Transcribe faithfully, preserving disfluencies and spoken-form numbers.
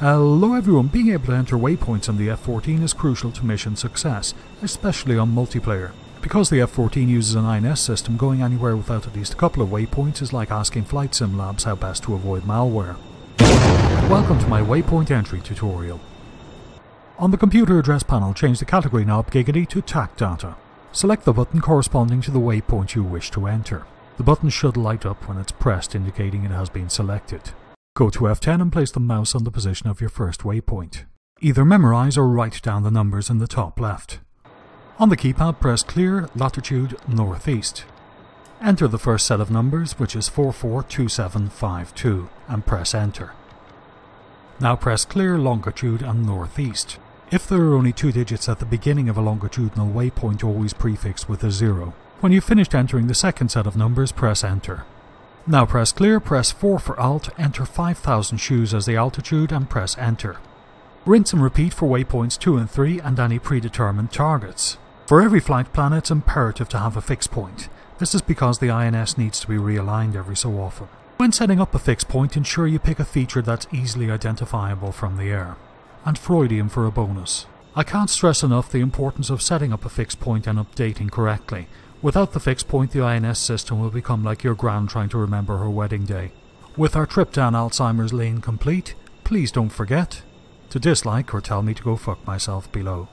Hello everyone, being able to enter waypoints on the F fourteen is crucial to mission success, especially on multiplayer. Because the F fourteen uses an I N S system, going anywhere without at least a couple of waypoints is like asking Flight Sim Labs how best to avoid malware. Welcome to my waypoint entry tutorial. On the computer address panel, change the category knob Giggity to T A C Data. Select the button corresponding to the waypoint you wish to enter. The button should light up when it's pressed, indicating it has been selected. Go to F ten and place the mouse on the position of your first waypoint. Either memorize or write down the numbers in the top left. On the keypad, press Clear, Latitude, Northeast. Enter the first set of numbers, which is four four two seven five two, and press Enter. Now press Clear, Longitude and Northeast. If there are only two digits at the beginning of a longitudinal waypoint, always prefix with a zero. When you've finished entering the second set of numbers, press Enter. Now press Clear, press four for Alt, enter five thousand shoes as the altitude and press Enter. Rinse and repeat for waypoints two and three and any predetermined targets. For every flight plan it's imperative to have a fixed point. This is because the I N S needs to be realigned every so often. When setting up a fixed point, ensure you pick a feature that's easily identifiable from the air. And Freudian for a bonus. I can't stress enough the importance of setting up a fixed point and updating correctly. Without the fixed point, the I N S system will become like your gran trying to remember her wedding day. With our trip down Alzheimer's Lane complete, please don't forget to dislike or tell me to go fuck myself below.